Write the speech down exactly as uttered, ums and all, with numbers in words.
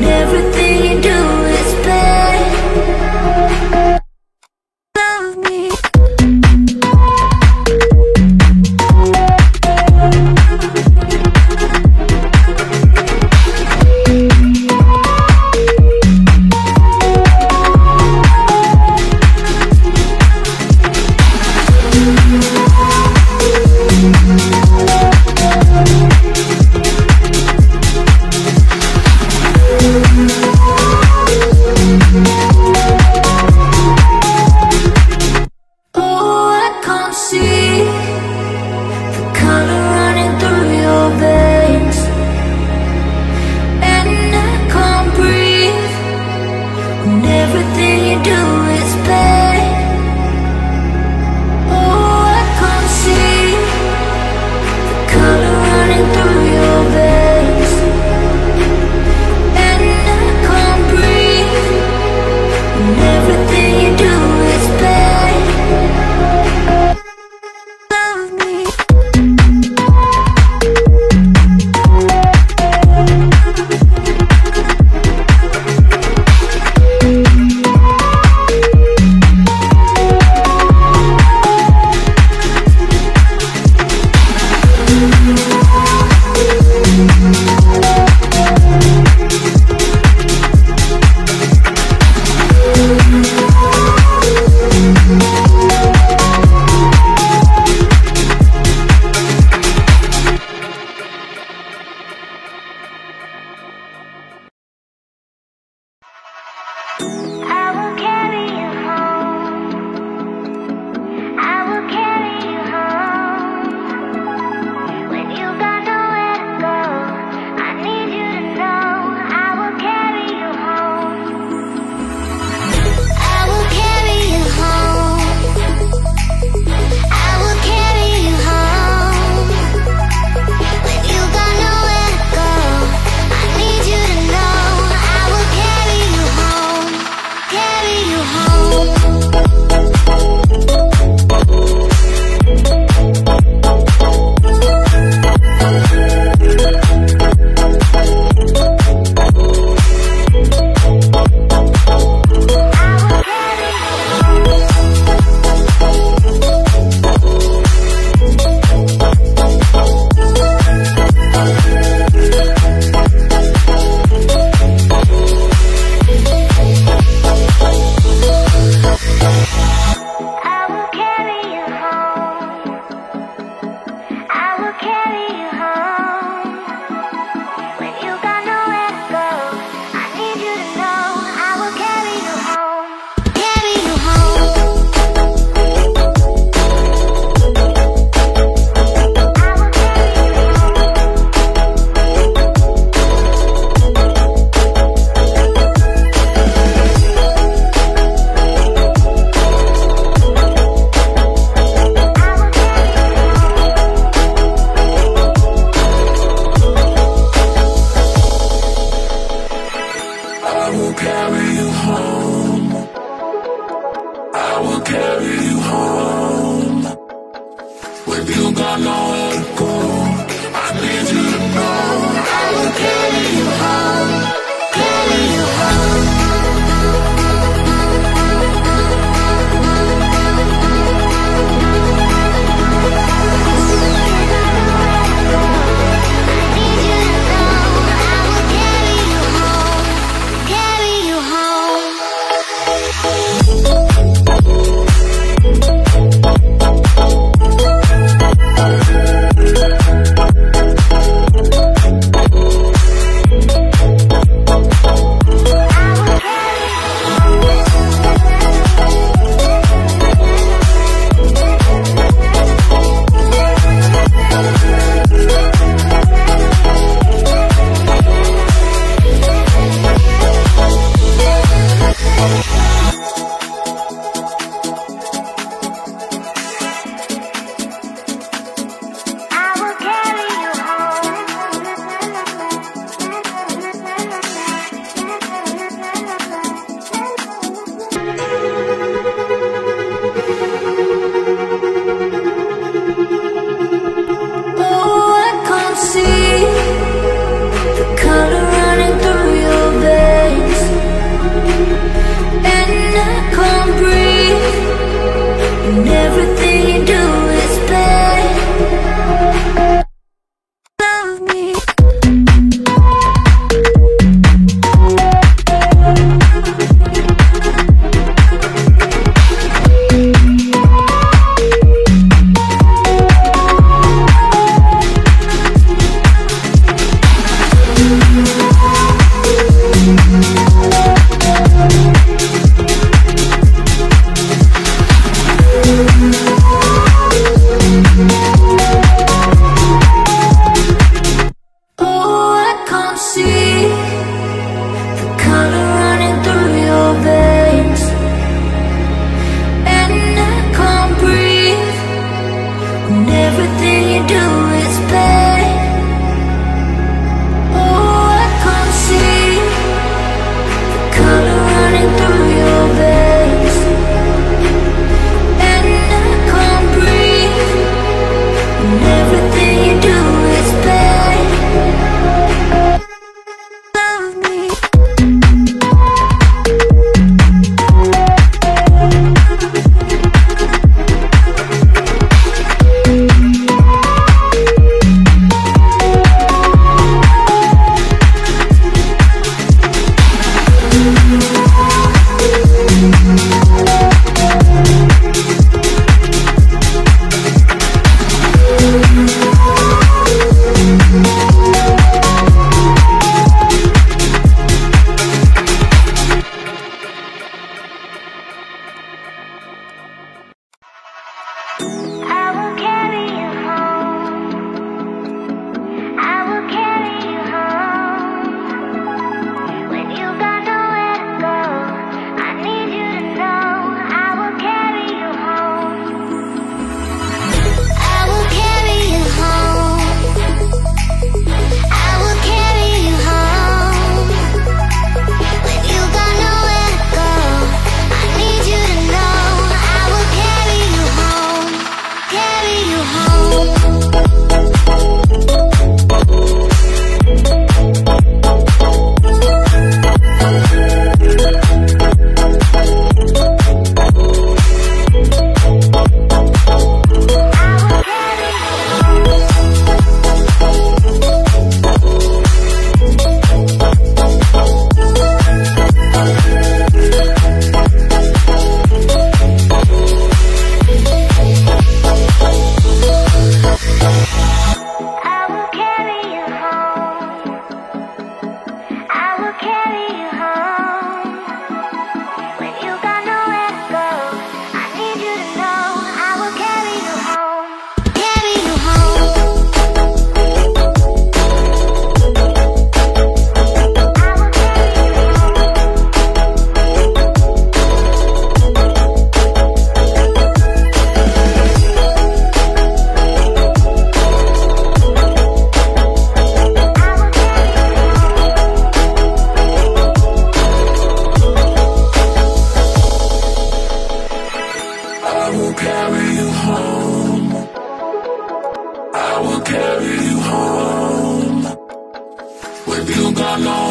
we If you got no